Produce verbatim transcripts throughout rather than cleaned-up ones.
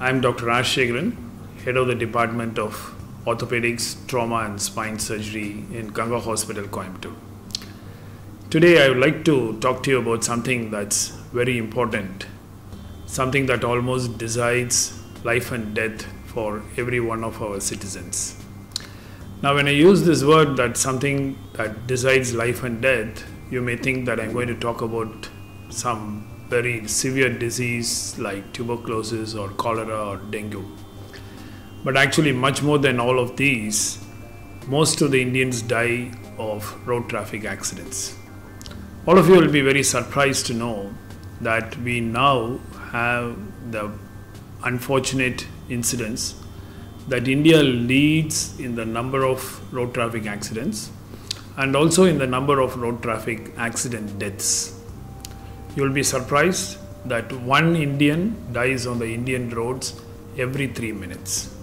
I'm Doctor Rajasekaran, head of the Department of Orthopedics, Trauma and Spine Surgery in Ganga Hospital, Coimbatore. Today I would like to talk to you about something that's very important, something that almost decides life and death for every one of our citizens. Now when I use this word, that something that decides life and death, you may think that I'm going to talk about some very severe disease like tuberculosis or cholera or dengue. But actually, much more than all of these, most of the Indians die of road traffic accidents. All of you will be very surprised to know that we now have the unfortunate incidents that India leads in the number of road traffic accidents and also in the number of road traffic accident deaths. You'll be surprised that one Indian dies on the Indian roads every three minutes.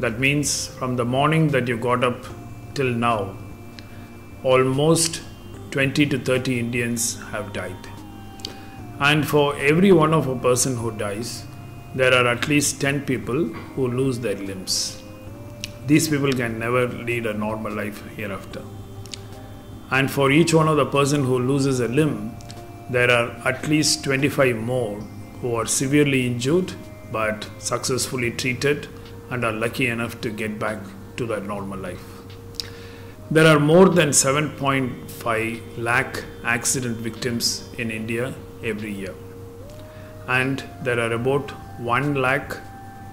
That means from the morning that you got up till now, almost twenty to thirty Indians have died. And for every one of a person who dies, there are at least ten people who lose their limbs. These people can never lead a normal life hereafter. And for each one of the person who loses a limb, there are at least twenty-five more who are severely injured but successfully treated and are lucky enough to get back to their normal life. There are more than seven point five lakh accident victims in India every year, and there are about one lakh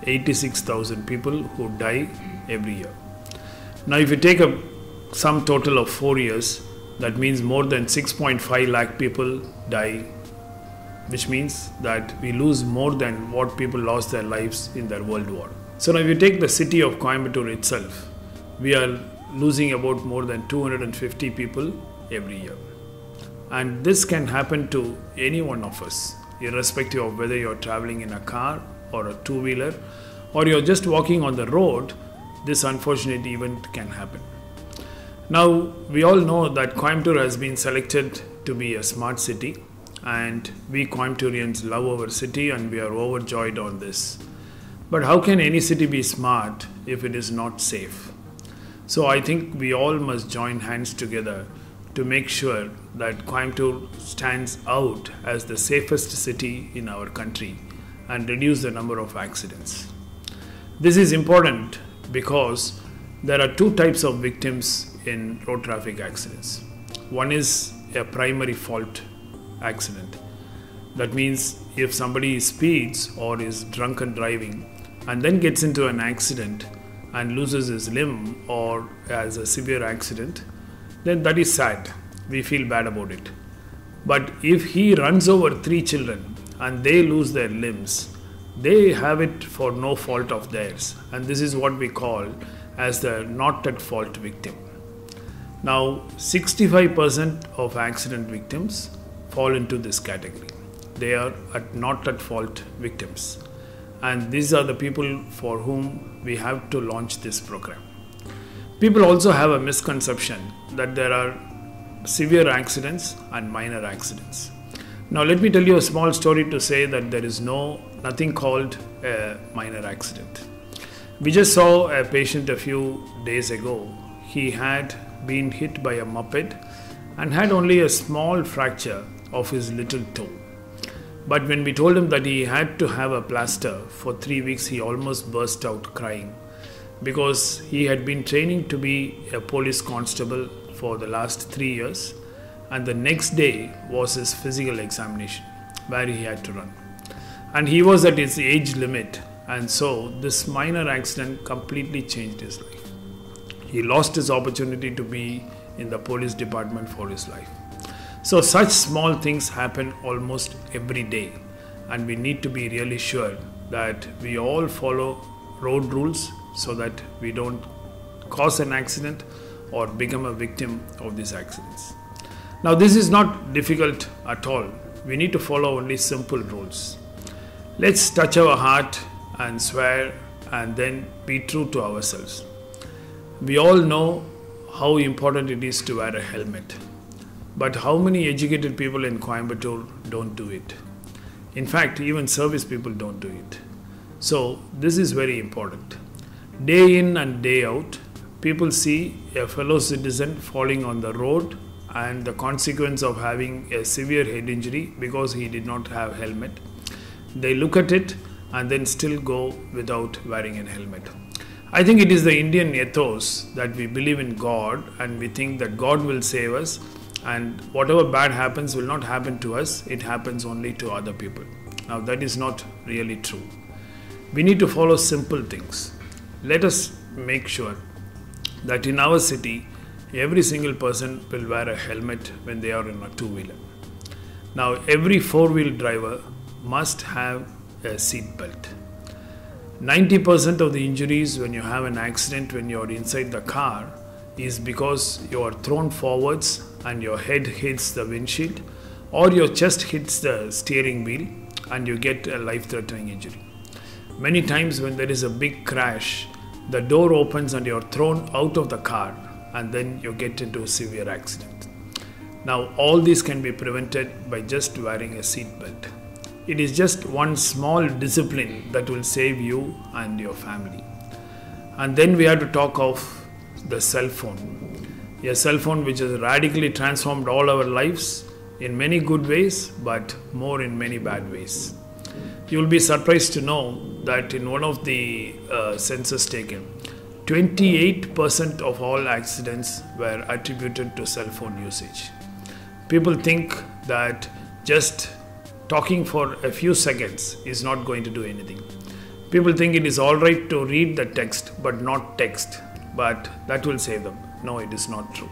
eighty-six thousand people who die every year. Now if you take a sum total of four years, that means more than six point five lakh people die, which means that we lose more than what people lost their lives in their world war. So now if you take the city of Coimbatore itself, we are losing about more than two hundred fifty people every year. And this can happen to any one of us, irrespective of whether you're traveling in a car or a two-wheeler, or you're just walking on the road. This unfortunate event can happen. Now, we all know that Coimbatore has been selected to be a smart city, and we Coimbatorians love our city and we are overjoyed on this. But how can any city be smart if it is not safe? So I think we all must join hands together to make sure that Coimbatore stands out as the safest city in our country and reduce the number of accidents. This is important because there are two types of victims in road traffic accidents. One is a primary fault accident. That means if somebody speeds or is drunken driving and then gets into an accident and loses his limb or has a severe accident, then that is sad. We feel bad about it. But if he runs over three children and they lose their limbs, they have it for no fault of theirs. And this is what we call as the not at fault victim. Now, sixty-five percent of accident victims fall into this category. They are at not at fault victims. And these are the people for whom we have to launch this program. People also have a misconception that there are severe accidents and minor accidents. Now, let me tell you a small story to say that there is no nothing called a minor accident. We just saw a patient a few days ago. He had been hit by a moped and had only a small fracture of his little toe. But when we told him that he had to have a plaster for three weeks, he almost burst out crying because he had been training to be a police constable for the last three years and the next day was his physical examination where he had to run. And he was at his age limit, and so this minor accident completely changed his life. He lost his opportunity to be in the police department for his life. So such small things happen almost every day, and we need to be really sure that we all follow road rules so that we don't cause an accident or become a victim of these accidents. Now this is not difficult at all. We need to follow only simple rules. Let's touch our heart and swear and then be true to ourselves. We all know how important it is to wear a helmet, but how many educated people in Coimbatore don't do it? In fact, even service people don't do it. So this is very important. Day in and day out, people see a fellow citizen falling on the road and the consequence of having a severe head injury because he did not have a helmet. They look at it and then still go without wearing a helmet. I think it is the Indian ethos that we believe in God and we think that God will save us and whatever bad happens will not happen to us, it happens only to other people. Now that is not really true. We need to follow simple things. Let us make sure that in our city, every single person will wear a helmet when they are in a two-wheeler. Now every four-wheel driver must have a seat belt. ninety percent of the injuries when you have an accident when you are inside the car is because you are thrown forwards and your head hits the windshield or your chest hits the steering wheel and you get a life-threatening injury. Many times when there is a big crash, the door opens and you are thrown out of the car and then you get into a severe accident. Now all these can be prevented by just wearing a seat belt. It is just one small discipline that will save you and your family. And then we have to talk of the cell phone. A cell phone which has radically transformed all our lives in many good ways, but more in many bad ways. You will be surprised to know that in one of the uh, census taken, twenty-eight percent of all accidents were attributed to cell phone usage. People think that just talking for a few seconds is not going to do anything. People think it is all right to read the text but not text, but that will save them. No, it is not true.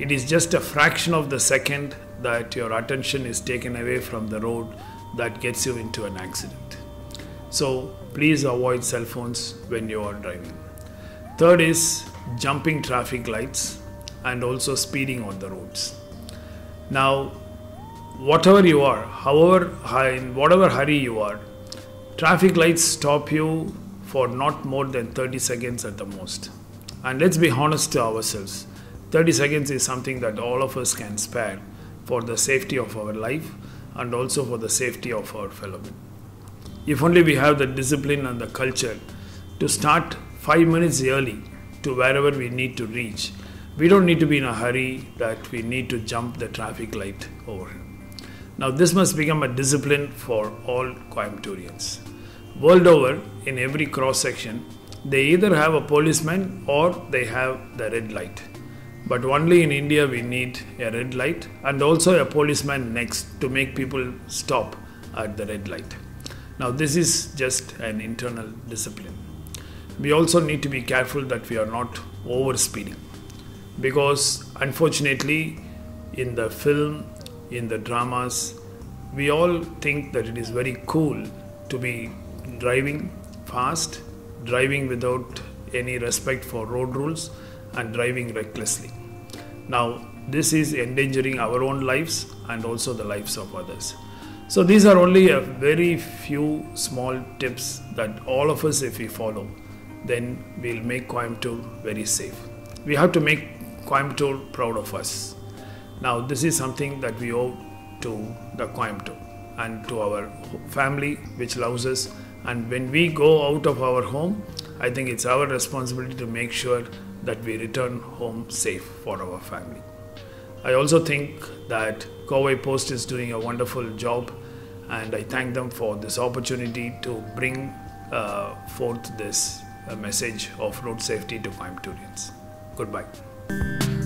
It is just a fraction of the second that your attention is taken away from the road that gets you into an accident. So please avoid cell phones when you are driving. Third is jumping traffic lights and also speeding on the roads. Now, whatever you are, however, in whatever hurry you are, traffic lights stop you for not more than thirty seconds at the most. And let's be honest to ourselves, thirty seconds is something that all of us can spare for the safety of our life and also for the safety of our fellow. If only we have the discipline and the culture to start five minutes early to wherever we need to reach, we don't need to be in a hurry that we need to jump the traffic light over. Now this must become a discipline for all Coimbatorians. World over, in every cross section, they either have a policeman or they have the red light. But only in India we need a red light and also a policeman next to make people stop at the red light. Now this is just an internal discipline. We also need to be careful that we are not over speeding, because unfortunately in the film, in the dramas, we all think that it is very cool to be driving fast, driving without any respect for road rules and driving recklessly. Now, this is endangering our own lives and also the lives of others. So these are only a very few small tips that all of us, if we follow, then we'll make Coimbatore very safe. We have to make Coimbatore proud of us. Now this is something that we owe to the Coimbatore and to our family which loves us, and when we go out of our home, I think it's our responsibility to make sure that we return home safe for our family. I also think that Covai Post is doing a wonderful job and I thank them for this opportunity to bring uh, forth this uh, message of road safety to Coimbatorians. Goodbye.